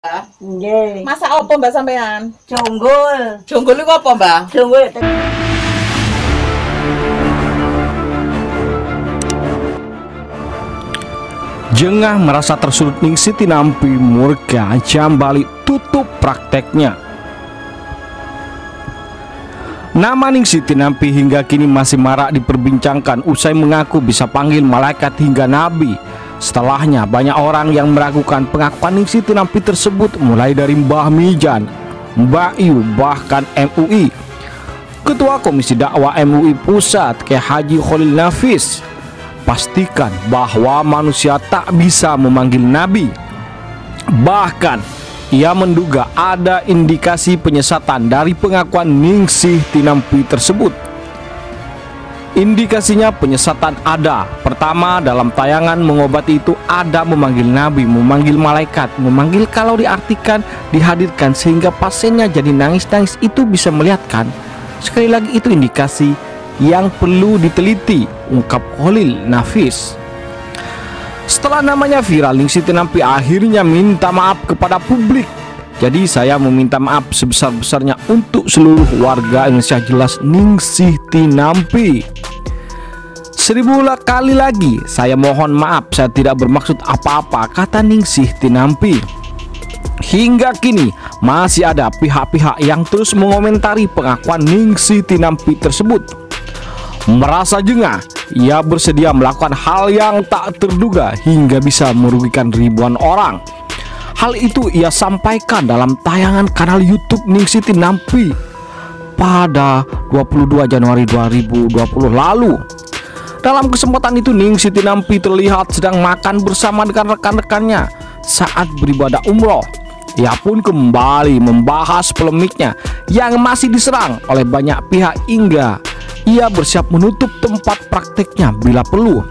Nggih. Masak apa Mbak sampean? Jonggol. Jonggol itu apa, Mbak? Jonggol. Jengah merasa tersulut, Ningsih Tinampi murka jambali tutup prakteknya. Nama Ningsih Tinampi hingga kini masih marak diperbincangkan usai mengaku bisa panggil malaikat hingga nabi. Setelahnya banyak orang yang meragukan pengakuan Ningsih Tinampi tersebut, mulai dari Mbah Mijan, Mbak Yuy, bahkan MUI. Ketua Komisi Dakwah MUI Pusat Kiai Haji Khalil Nafis pastikan bahwa manusia tak bisa memanggil nabi. Bahkan ia menduga ada indikasi penyesatan dari pengakuan Ningsih Tinampi tersebut. Indikasinya penyesatan ada. Pertama, dalam tayangan mengobati itu ada memanggil nabi, memanggil malaikat, memanggil kalau diartikan dihadirkan sehingga pasiennya jadi nangis-nangis itu bisa melihatkan. Sekali lagi itu indikasi yang perlu diteliti, ungkap Khalil Nafis. Setelah namanya viral, Ningsih Tinampi akhirnya minta maaf kepada publik. Jadi saya meminta maaf sebesar-besarnya untuk seluruh warga Indonesia, jelas Ningsih Tinampi. 1000 kali lagi saya mohon maaf, saya tidak bermaksud apa-apa, kata Ningsih Tinampi. Hingga kini masih ada pihak-pihak yang terus mengomentari pengakuan Ningsih Tinampi tersebut. Merasa jengah, ia bersedia melakukan hal yang tak terduga hingga bisa merugikan ribuan orang. Hal itu ia sampaikan dalam tayangan kanal YouTube Ningsih Tinampi pada 22 Januari 2020 lalu. Dalam kesempatan itu Ningsih Tinampi terlihat sedang makan bersama dengan rekan-rekannya saat beribadah umroh. Ia pun kembali membahas polemiknya yang masih diserang oleh banyak pihak hingga ia bersiap menutup tempat prakteknya bila perlu.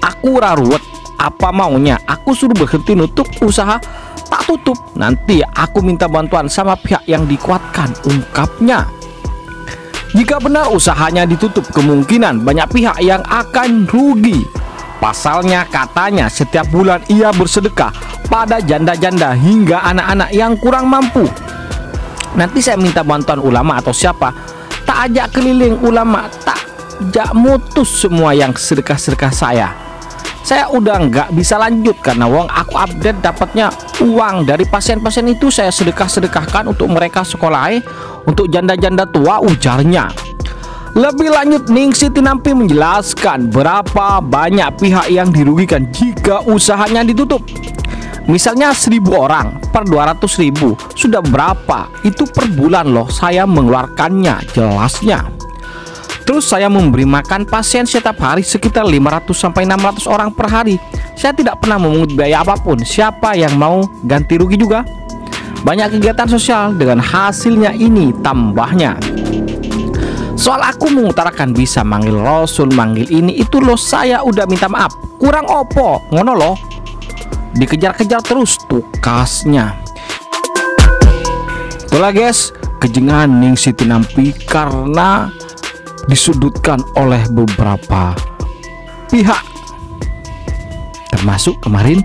Aku raruwet, apa maunya? Aku suruh berhenti nutup usaha, tak tutup. Nanti aku minta bantuan sama pihak yang dikuatkan, ungkapnya. Jika benar usahanya ditutup, kemungkinan banyak pihak yang akan rugi. Pasalnya katanya setiap bulan ia bersedekah pada janda-janda hingga anak-anak yang kurang mampu. Nanti saya minta bantuan ulama atau siapa. Tak ajak keliling ulama, tak ajak mutus semua yang sedekah-sedekah saya. Saya udah nggak bisa lanjut karena wong aku update dapatnya uang dari pasien-pasien itu, saya sedekah-sedekahkan untuk mereka sekolah, untuk janda-janda tua, ujarnya. Lebih lanjut Ningsih Tinampi menjelaskan berapa banyak pihak yang dirugikan jika usahanya ditutup. Misalnya 1000 orang per 200.000, sudah berapa? Itu per bulan loh saya mengeluarkannya, jelasnya. Terus saya memberi makan pasien setiap hari sekitar 500 sampai 600 orang per hari. Saya tidak pernah memungut biaya apapun. Siapa yang mau ganti rugi juga? Banyak kegiatan sosial dengan hasilnya ini, tambahnya. Soal aku mengutarakan bisa manggil Rasul, manggil ini itu loh, saya udah minta maaf. Kurang opo, ngono loh. Dikejar-kejar terus tukasnya. Itulah guys, kejengahan Ningsih Tinampi karena disudutkan oleh beberapa pihak, termasuk kemarin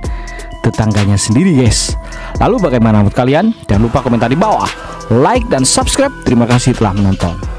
tetangganya sendiri guys. Lalu bagaimana menurut kalian? Jangan lupa komentar di bawah, like dan subscribe. Terima kasih telah menonton.